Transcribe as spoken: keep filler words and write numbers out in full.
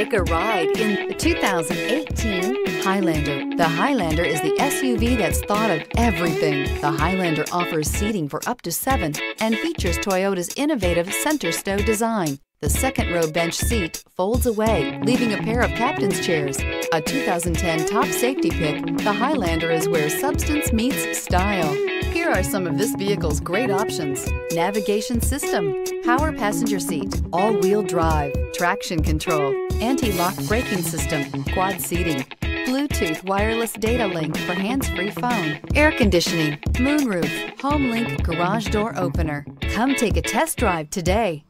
Take a ride in the two thousand eighteen Highlander. The Highlander is the S U V that's thought of everything. The Highlander offers seating for up to seven and features Toyota's innovative center stow design. The second row bench seat folds away, leaving a pair of captain's chairs. A two thousand ten top safety pick, the Highlander is where substance meets style. Here are some of this vehicle's great options: navigation system, power passenger seat, all-wheel drive, traction control, anti-lock braking system, quad seating, Bluetooth wireless data link for hands-free phone, air conditioning, moonroof, HomeLink garage door opener. Come take a test drive today.